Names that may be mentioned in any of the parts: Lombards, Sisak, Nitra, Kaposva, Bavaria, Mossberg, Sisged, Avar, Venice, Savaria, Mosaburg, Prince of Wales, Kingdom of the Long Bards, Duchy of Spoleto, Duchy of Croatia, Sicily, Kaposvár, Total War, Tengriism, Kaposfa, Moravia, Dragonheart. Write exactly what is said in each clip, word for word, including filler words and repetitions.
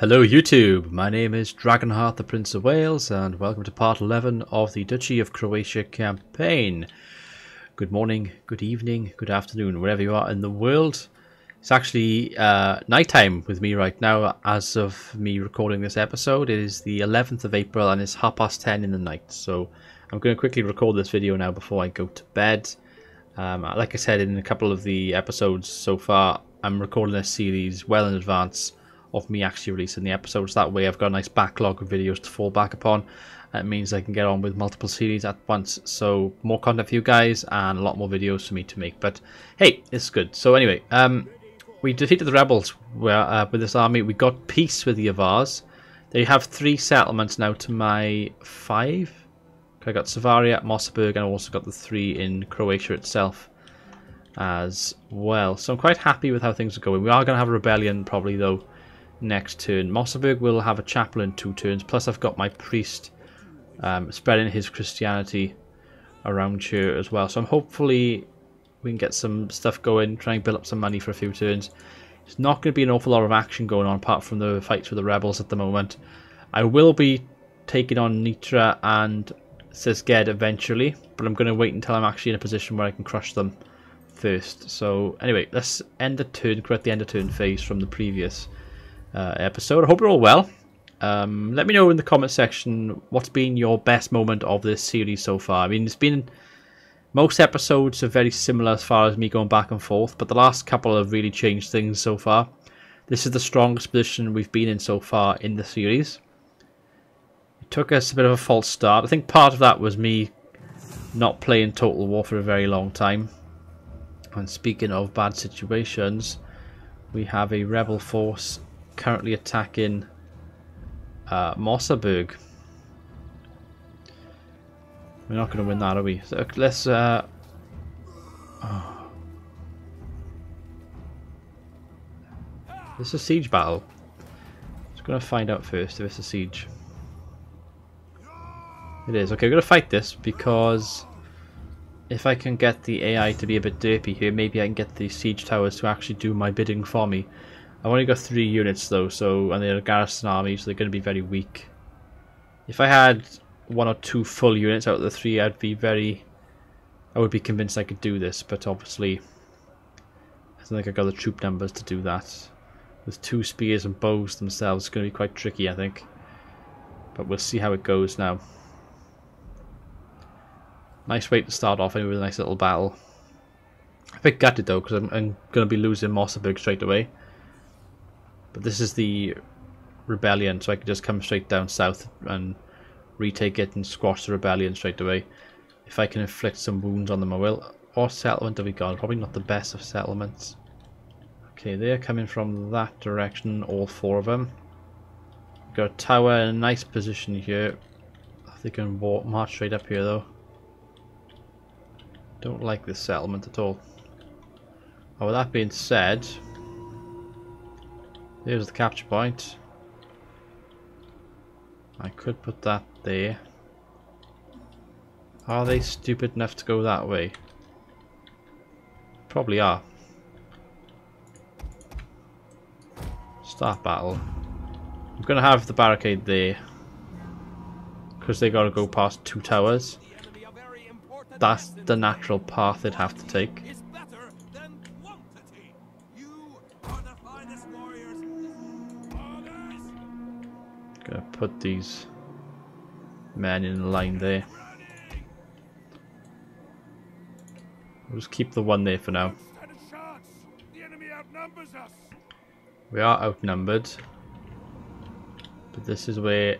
Hello YouTube, my name is Dragonheart the Prince of Wales and welcome to part eleven of the Duchy of Croatia campaign. Good morning, good evening, good afternoon, wherever you are in the world. It's actually uh, nighttime with me right now as of me recording this episode. It is the eleventh of April and it's half past ten in the night. So I'm going to quickly record this video now before I go to bed. Um, like I said in a couple of the episodes so far, I'm recording this series well in advance of me actually releasing the episodes. That way I've got a nice backlog of videos to fall back upon. That means I can get on with multiple series at once, so more content for you guys and a lot more videos for me to make, but hey, it's good. So anyway, um, we defeated the rebels uh, with this army. We got peace with the Avars. They have three settlements now to my five. I got Savaria, Mossberg, and I also got the three in Croatia itself as well, so I'm quite happy with how things are going. We are going to have a rebellion probably though next turn. Mossberg will have a chaplain two turns, plus I've got my priest um, spreading his Christianity around here as well, so I'm hopefully we can get some stuff going, try and build up some money for a few turns. It's not going to be an awful lot of action going on apart from the fights with the rebels at the moment. I will be taking on Nitra and Sisged eventually, but I'm going to wait until I'm actually in a position where I can crush them first. So anyway, let's end the turn, correct the end of turn phase from the previous Uh, episode. I hope you're all well. Um, let me know in the comment section what's been your best moment of this series so far. I mean, it's been, most episodes are very similar as far as me going back and forth, but the last couple have really changed things so far. This is the strongest position we've been in so far in the series. It took us a bit of a false start. I think part of that was me not playing Total War for a very long time. And speaking of bad situations, we have a rebel force currently attacking uh, Mosaburg. We're not going to win that, are we? So let's uh, oh. This is a siege battle. Just going to find out first if it's a siege. It is. Okay, we're going to fight this because if I can get the A I to be a bit derpy here, maybe I can get the siege towers to actually do my bidding for me. I've only got three units though, so, and they're a garrison army, so they're going to be very weak. If I had one or two full units out of the three, I'd be very, I would be convinced I could do this, but obviously I don't think I've got the troop numbers to do that. With two spears and bows themselves, it's going to be quite tricky, I think. But we'll see how it goes now. Nice way to start off anyway, with a nice little battle. I'm a bit gutted though, because I'm, I'm going to be losing Mossberg straight away. But this is the rebellion, so I could just come straight down south and retake it and squash the rebellion straight away. If I can inflict some wounds on them, I will. What settlement have we got? Probably not the best of settlements. Okay, they're coming from that direction, all four of them. We've got a tower in a nice position here. They can walk, march straight up here though. Don't like this settlement at all. Oh, with that being said, there's the capture point. I could put that there. Are they stupid enough to go that way? Probably are. Start battle. I'm going to have the barricade there, because they got to go past two towers. That's the natural path they'd have to take. Gonna put these men in line there. We'll just keep the one there for now. We are outnumbered, but this is where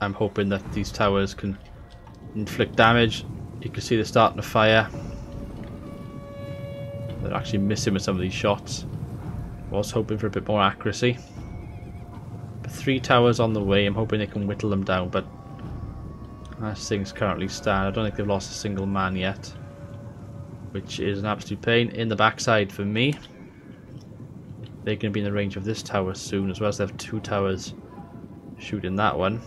I'm hoping that these towers can inflict damage. You can see they're starting to fire. They're actually missing with some of these shots. I was hoping for a bit more accuracy. Three towers on the way. I'm hoping they can whittle them down, but as things currently stand, I don't think they've lost a single man yet, which is an absolute pain in the backside for me. They're going to be in the range of this tower soon, as well as they have two towers shooting that one.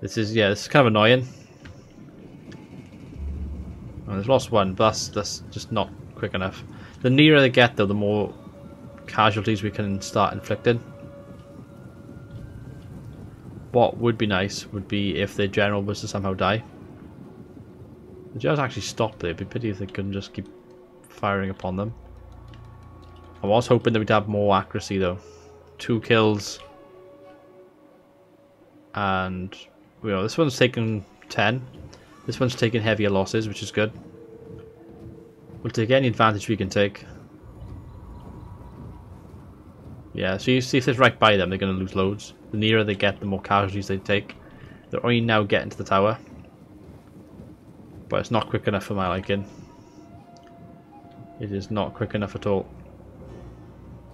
This is, yeah, this is kind of annoying. Oh, they've lost one, but that's, that's just not quick enough. The nearer they get though, the more casualties we can start inflicting. What would be nice would be if their general was to somehow die. The general's actually stopped there. It'd be pity if they couldn't just keep firing upon them. I was hoping that we'd have more accuracy though. Two kills. And, you know, this one's taken ten. This one's taken heavier losses, which is good. We'll take any advantage we can take. Yeah, so you see if it's right by them, they're going to lose loads. The nearer they get, the more casualties they take. They're only now getting to the tower. But it's not quick enough for my liking. It is not quick enough at all.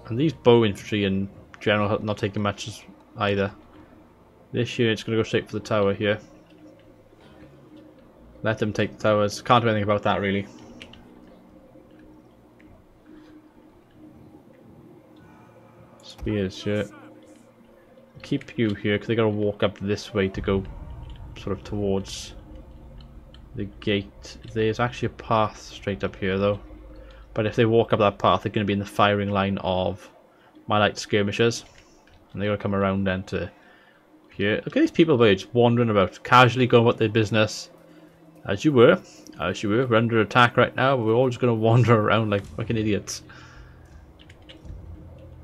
And these bow infantry and general are not taking matches either. This year it's going to go straight for the tower here. Let them take the towers. Can't do anything about that really. Spears, yeah. Keep you here because they got to walk up this way to go sort of towards the gate. There's actually a path straight up here though. But if they walk up that path, they're going to be in the firing line of my light skirmishers. And they're going to come around then to here. Look at these people there just wandering about, casually going about their business. As you were. As you were. We're under attack right now. But we're all just going to wander around like fucking idiots.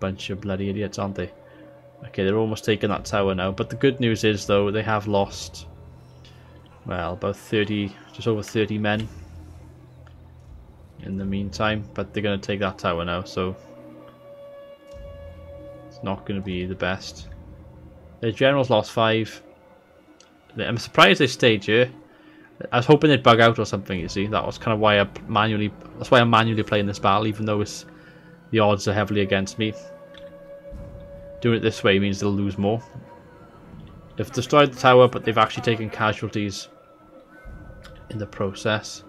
Bunch of bloody idiots, aren't they? Okay, they're almost taking that tower now. But the good news is, though, they have lost, well, about thirty, just over thirty men. In the meantime, but they're going to take that tower now, so it's not going to be the best. Their general's lost five. I'm surprised they stayed here. I was hoping they'd bug out or something. You see, that was kind of why I manually. That's why I'm manually playing this battle, even though it's the odds are heavily against me. Doing it this way means they'll lose more. They've destroyed the tower, but they've actually taken casualties in the process.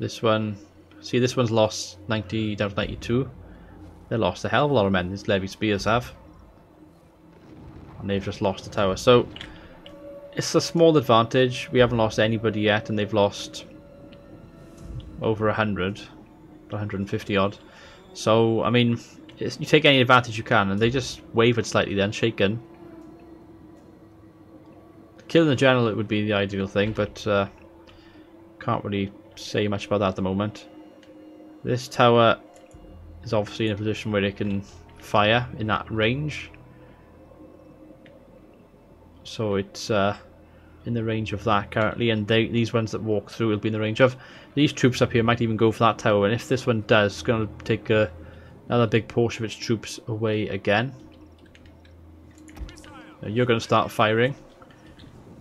This one, see, this one's lost ninety down to ninety-two. They lost a hell of a lot of men. These levy spears have, and they've just lost the tower. So it's a small advantage. We haven't lost anybody yet, and they've lost over a hundred, one hundred and fifty odd. So I mean, it's, you take any advantage you can, and they just wavered slightly, then shaken. Killing the general, it would be the ideal thing, but uh, can't really say much about that at the moment. This tower is obviously in a position where it can fire in that range, so it's uh, in the range of that currently, and they, these ones that walk through will be in the range of. These troops up here might even go for that tower, and if this one does, it's going to take a, another big portion of its troops away again. Now you're going to start firing.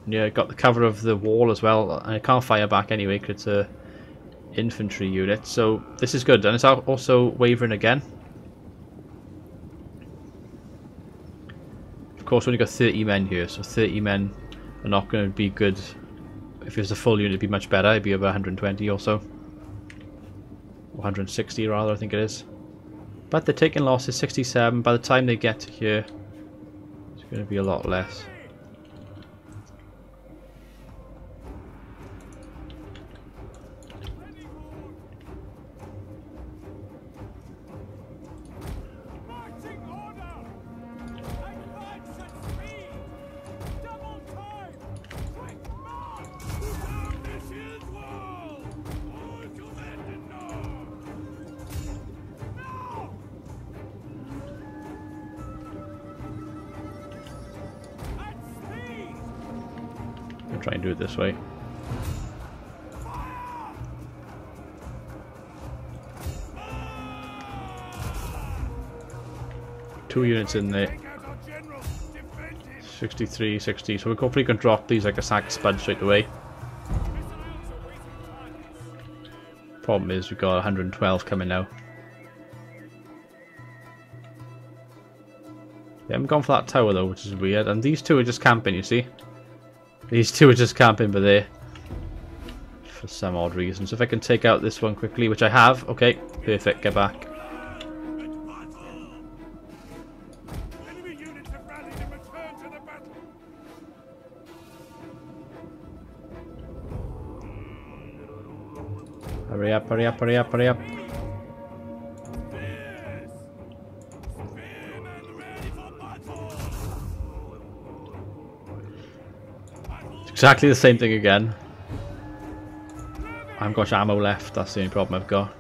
Yeah, got the cover of the wall as well, and it can't fire back anyway because it's a infantry unit, so this is good. And it's also wavering again. Of course, we only got thirty men here, so thirty men are not going to be good. If it was a full unit, it'd be much better. It'd be about one hundred twenty or so, one hundred sixty rather, I think it is. But they're taking losses, sixty-seven. By the time they get here, it's going to be a lot less. Try and do it this way. Two units in there. sixty-three, sixty. So we hopefully can drop these like a sack of spud straight away. Problem is, we've got one hundred twelve coming now. They haven't gone for that tower though, which is weird. And these two are just camping, you see. These two are just camping by there for some odd reason. So if I can take out this one quickly, which I have. Okay, perfect, get back. Hurry up, hurry up, hurry up, hurry up. Exactly the same thing again. I haven't got ammo left, that's the only problem I've got.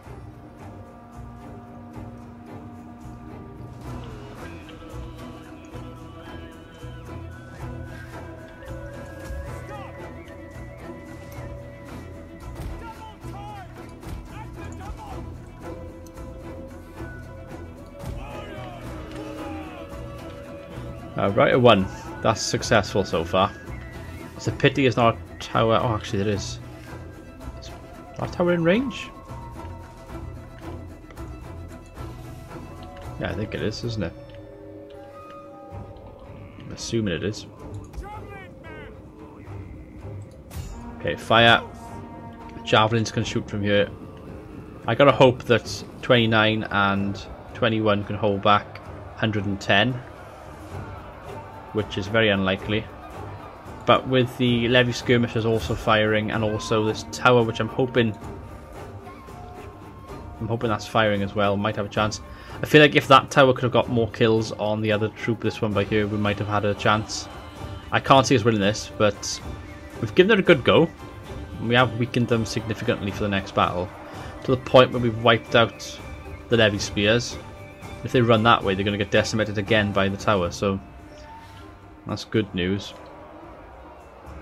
Uh, right, a one. That's successful so far. It's a pity it's not a tower. Oh, actually, there is. Is that tower in range? Yeah, I think it is, isn't it? I'm assuming it is. Okay, fire. Javelins can shoot from here. I gotta hope that twenty-nine and twenty-one can hold back one hundred and ten. Which is very unlikely, but with the levy skirmishers also firing, and also this tower, which I'm hoping, I'm hoping that's firing as well, might have a chance. I feel like if that tower could have got more kills on the other troop, this one by here, we might have had a chance. I can't see us winning this, but we've given it a good go. We have weakened them significantly for the next battle, to the point where we've wiped out the levy spears. If they run that way, they're going to get decimated again by the tower, so that's good news.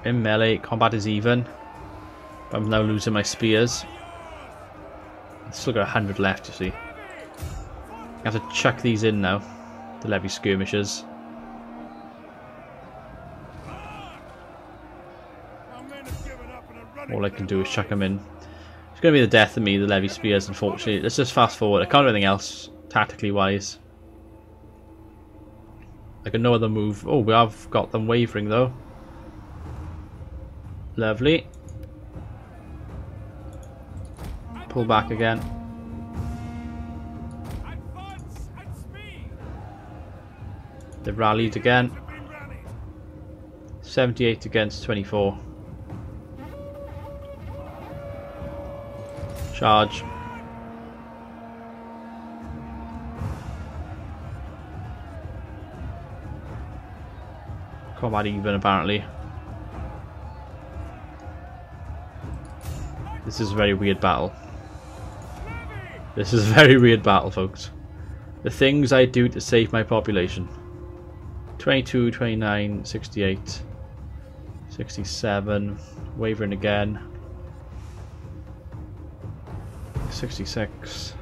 In melee, combat is even. I'm now losing my spears. I've still got one hundred left, you see. I have to chuck these in now, the levy skirmishers. All I can do is chuck them in. It's going to be the death of me, the levy spears, unfortunately. Let's just fast forward. I can't do anything else, tactically wise. I got no other move. Oh, we have got them wavering though. Lovely. Pull back again. They've rallied again. seventy-eight against twenty-four. Charge. Combat even, apparently. This is a very weird battle. This is a very weird battle, folks. The things I do to save my population. twenty-two, twenty-nine, sixty-eight, sixty-seven. Wavering again. sixty-six.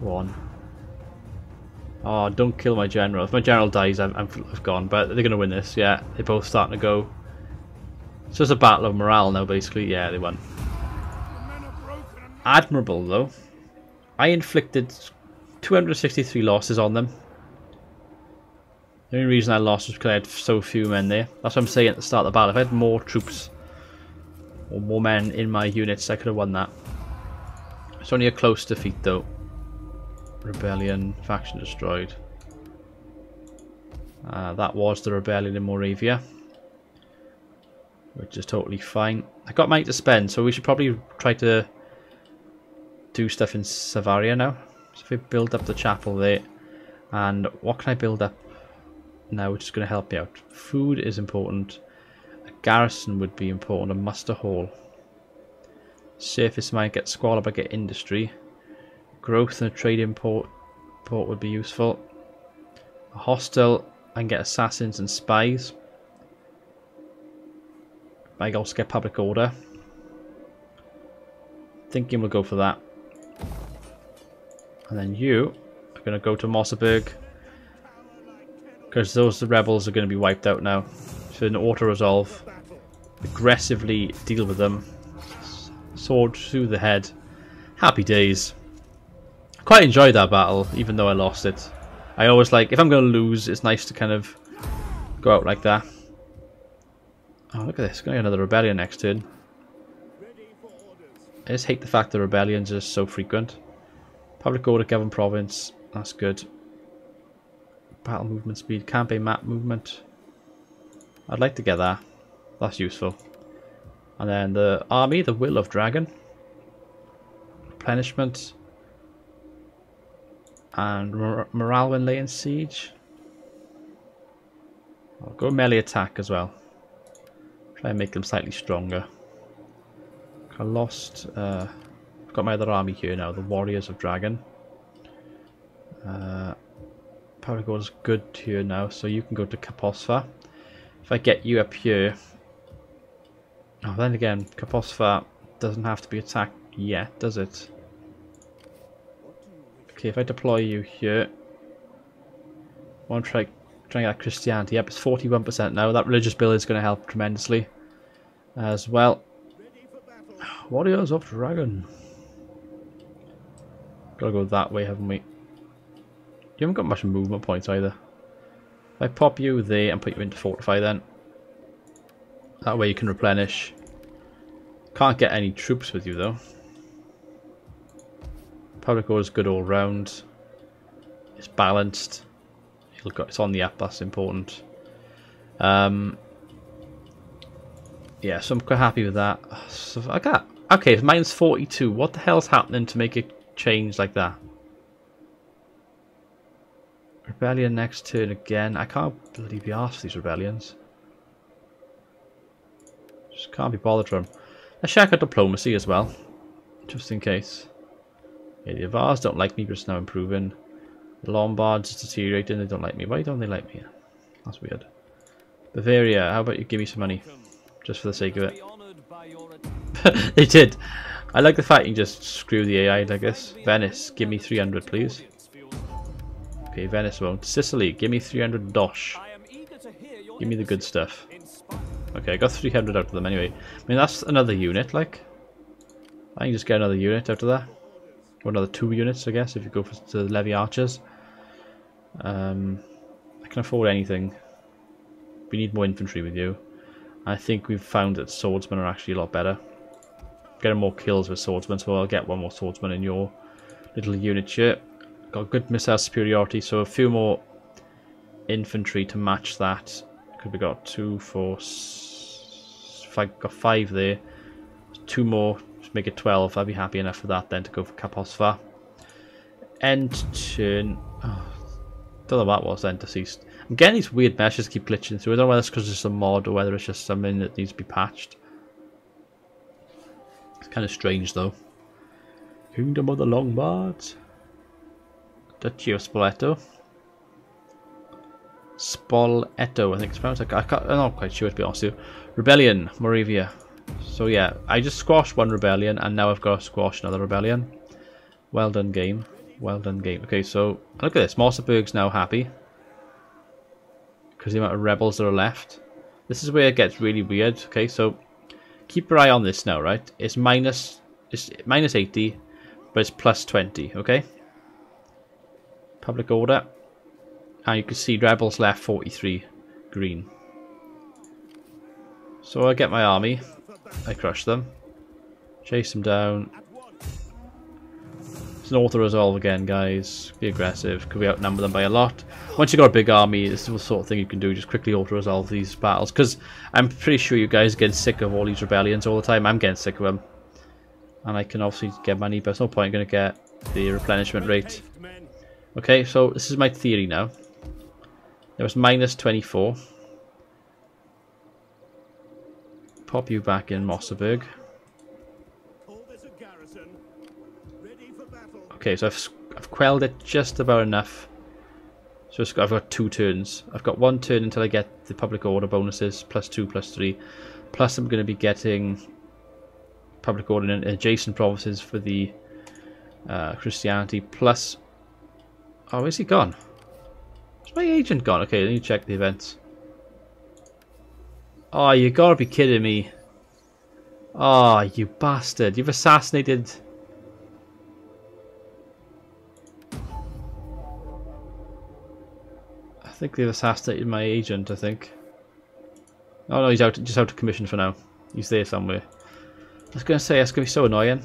Go on. Oh, don't kill my general. If my general dies, I'm, I'm gone. But they're going to win this, yeah. They're both starting to go. It's just a battle of morale now, basically. Yeah, they won. Admirable, though. I inflicted two hundred sixty-three losses on them. The only reason I lost was because I had so few men there. That's what I'm saying at the start of the battle. If I had more troops or more men in my units, I could have won that. It's only a close defeat, though. Rebellion, faction destroyed. Uh, that was the rebellion in Moravia, which is totally fine. I got money to spend, so we should probably try to do stuff in Savaria now. So if we build up the chapel there, and what can I build up now which is going to help me out? Food is important, a garrison would be important, a muster hall. Surface mine, get squalor, but get industry. Growth and a trade import port would be useful. A hostel and get assassins and spies. I also get public order. Thinking we'll go for that. And then you are going to go to Mosaburg, because those rebels are going to be wiped out now. So an auto resolve, aggressively deal with them. Sword through the head. Happy days. Quite enjoyed that battle, even though I lost it. I always like, if I'm going to lose, it's nice to kind of go out like that. Oh, look at this. Going to get another rebellion next turn. I just hate the fact that rebellions are so frequent. Public order, govern province. That's good. Battle movement speed, campaign map movement. I'd like to get that. That's useful. And then the army, the will of dragon. Replenishment. And mor morale when laying siege. I'll go melee attack as well. Try and make them slightly stronger. I lost... Uh, I've got my other army here now, the Warriors of Dragon. Uh, Paragon's good here now, so you can go to Kaposva. If I get you up here... Oh, then again, Kaposva doesn't have to be attacked yet, does it? Okay, if I deploy you here... I want to try, try and get Christianity. Yep, it's forty-one percent now. That religious bill is going to help tremendously as well. Warriors of Dragon. Gotta go that way, haven't we? You haven't got much movement points either. If I pop you there and put you into fortify then. That way you can replenish. Can't get any troops with you though. Public order's good all round. It's balanced. It's on the app, that's important. Um, yeah, so I'm quite happy with that. So I got, okay, it's minus forty-two. What the hell's happening to make it change like that? Rebellion next turn again. I can't bloody be arsed for these rebellions. Just can't be bothered from. I shack out diplomacy as well, just in case. Yeah, the Avars don't like me, but it's now improving. The Lombards deteriorating, they don't like me. Why don't they like me? That's weird. Bavaria, how about you give me some money? Just for the sake of it. They did. I like the fact you can just screw the A I like this. Venice, give me three hundred please. Okay, Venice won't. Sicily, give me three hundred dosh. Give me the good stuff. Okay, I got three hundred out of them anyway. I mean, that's another unit, like. I can just get another unit out of that. Or another two units, I guess, if you go for the levy archers. Um, I can afford anything. We need more infantry with you. I think we've found that swordsmen are actually a lot better. Getting more kills with swordsmen, so I'll get one more swordsman in your little unit here. Got good missile superiority, so a few more infantry to match that. Could we got two, four, five, got five there. Two more. Make it twelve. I'd be happy enough for that then to go for Kaposva. End turn. Oh, don't know what that was then, deceased. I'm getting these weird meshes keep glitching through. I don't know whether it's because it's a mod or whether it's just something that needs to be patched. It's kind of strange though. Kingdom of the Long Bards. Duchy of Spoleto. Spoleto, I think it's pronounced. I can't, I'm not quite sure to be honest with you. Rebellion, Moravia. So yeah, I just squashed one rebellion and now I've got to squash another rebellion. Well done game, well done game. Okay, so look at this, Mosaburg's now happy because the amount of rebels that are left. This is where it gets really weird. Okay, so keep your eye on this now, right? It's minus, it's minus eighty, but it's plus twenty, okay? Public order. And you can see rebels left forty-three, green. So I get my army. I crush them, chase them down. It's an auto resolve again, guys. Be aggressive. Could we outnumber them by a lot? Once you've got a big army, this is the sort of thing you can do. Just quickly auto resolve these battles, because I'm pretty sure you guys get sick of all these rebellions all the time. I'm getting sick of them, and I can obviously get money, but it's no point. I'm going to get the replenishment rate. Okay, so this is my theory now. There was minus twenty-four. Pop you back in Mossberg. Okay, so I've, I've quelled it just about enough. So it's got, I've got two turns. I've got one turn until I get the public order bonuses, plus two, plus three. Plus I'm going to be getting public order in adjacent provinces for the uh, Christianity. Plus, oh, where's he gone? Where's my agent gone? Okay, let me check the events. Oh, you gotta be kidding me. Oh, you bastard. You've assassinated... I think they've assassinated my agent, I think. Oh no, he's out, just out of commission for now. He's there somewhere. I was gonna say, that's gonna be so annoying.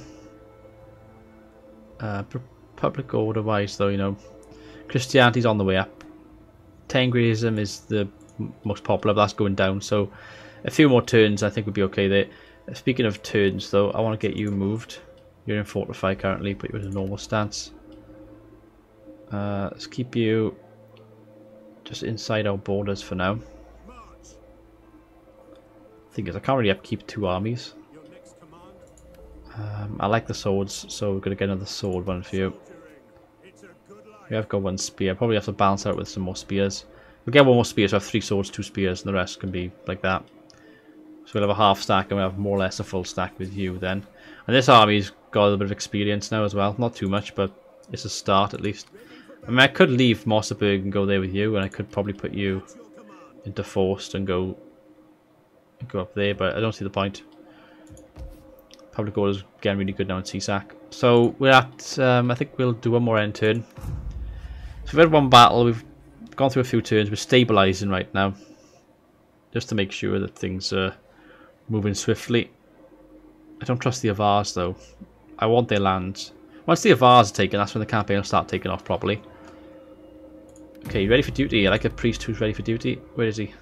Uh, public order wise though, you know. Christianity's on the way up. Tengriism is the most popular, but that's going down, so a few more turns I think would be okay there. Speaking of turns though, I want to get you moved. You're in fortify currently, but you're in a normal stance. Uh, let's keep you just inside our borders for now. Thing is, I can't really upkeep two armies. Um, I like the swords, so we're going to get another sword one for you. We have got one spear. Probably have to balance out with some more spears. We'll get one more spear, so I have three swords, two spears, and the rest can be like that. So we'll have a half stack, and we'll have more or less a full stack with you then. And this army's got a little bit of experience now as well. Not too much, but it's a start at least. I mean, I could leave Mosaburg and go there with you, and I could probably put you into Forst and go, go up there, but I don't see the point. Public order's getting really good now in Sisak. So we're at, um, I think we'll do one more end turn. So we've had one battle, we've gone through a few turns, we're stabilising right now. Just to make sure that things are moving swiftly. I don't trust the Avars though. I want their lands. Once the Avars are taken, that's when the campaign will start taking off properly. Okay, ready for duty? I like a priest who's ready for duty. Where is he?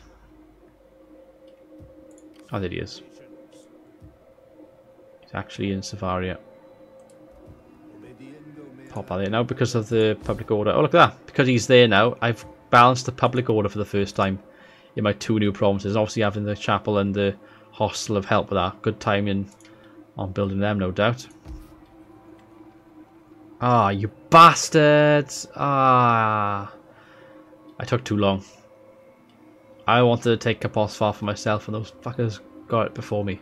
Oh, there he is. It's actually in Savaria. Pop out there now because of the public order. Oh, look at that. Because he's there now, I've balanced the public order for the first time in my two new provinces. Obviously having the chapel and the hostel have helped with that. Good timing on building them, no doubt. Ah, you bastards. Ah. I took too long. I wanted to take Kaposvár for myself and those fuckers got it before me.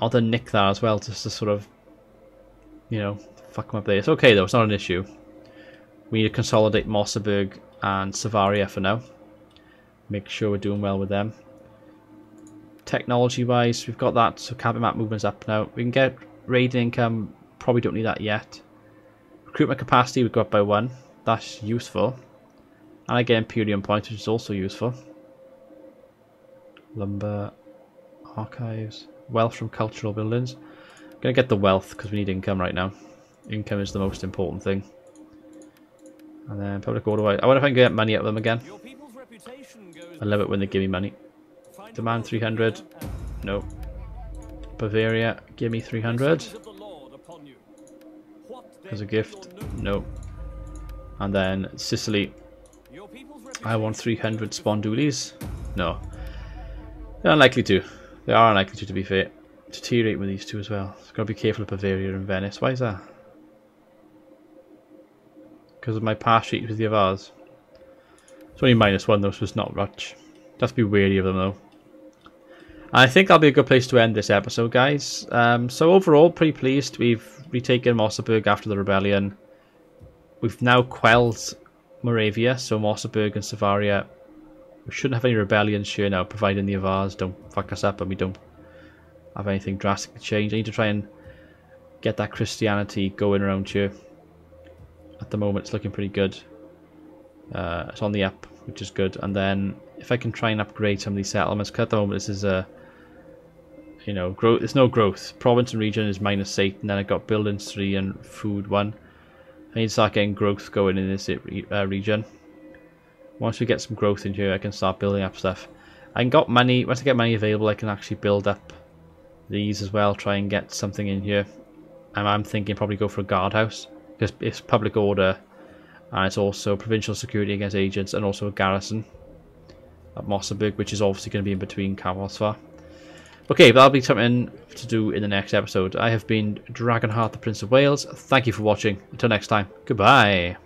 I'll then nick that as well, just to sort of, you know, fuck them up there. It's okay though, it's not an issue. We need to consolidate Mosaburg and Savaria for now. Make sure we're doing well with them. Technology wise, we've got that, so cabinet map movement's up now. We can get raiding income, probably don't need that yet. Recruitment capacity we've got by one, that's useful. And I get Imperium points, which is also useful. Lumber, archives. Wealth from cultural buildings. I'm going to get the wealth because we need income right now. Income is the most important thing. And then public order. I wonder if I can get money out of them again. I love it when they give me money. Demand three hundred. No. Bavaria, give me three hundred. As a gift. No. And then Sicily. I want three hundred spondulis. No. They're unlikely to. They are unlikely to, to be fair. Deteriorate with these two as well. It's got to be careful of Bavaria and Venice. Why is that? Because of my pass sheet with the Avars. It's only minus one though, so it's not much. Just be wary of them though. And I think that'll be a good place to end this episode, guys. Um, so overall, pretty pleased. We've retaken Mosaburg after the rebellion. We've now quelled Moravia, so Mosaburg and Savaria. We shouldn't have any rebellions here now, providing the Avars don't fuck us up and we don't have anything drastic to change. I need to try and get that Christianity going around here. At the moment it's looking pretty good. Uh, it's on the up, which is good. And then if I can try and upgrade some of these settlements, because at the moment this is a, you know, growth. There's no growth. Province and region is minus eight, and then I got buildings three and food one. I need to start getting growth going in this uh, region. Once we get some growth in here, I can start building up stuff. I got money. Once I get money available, I can actually build up these as well. Try and get something in here. And I'm thinking probably go for a guardhouse because it's public order, and it's also provincial security against agents, and also a garrison at Mosaburg, which is obviously going to be in between Kaposfa. Okay, but that'll be something to do in the next episode. I have been Dragonheart, the Prince of Wales. Thank you for watching. Until next time, goodbye.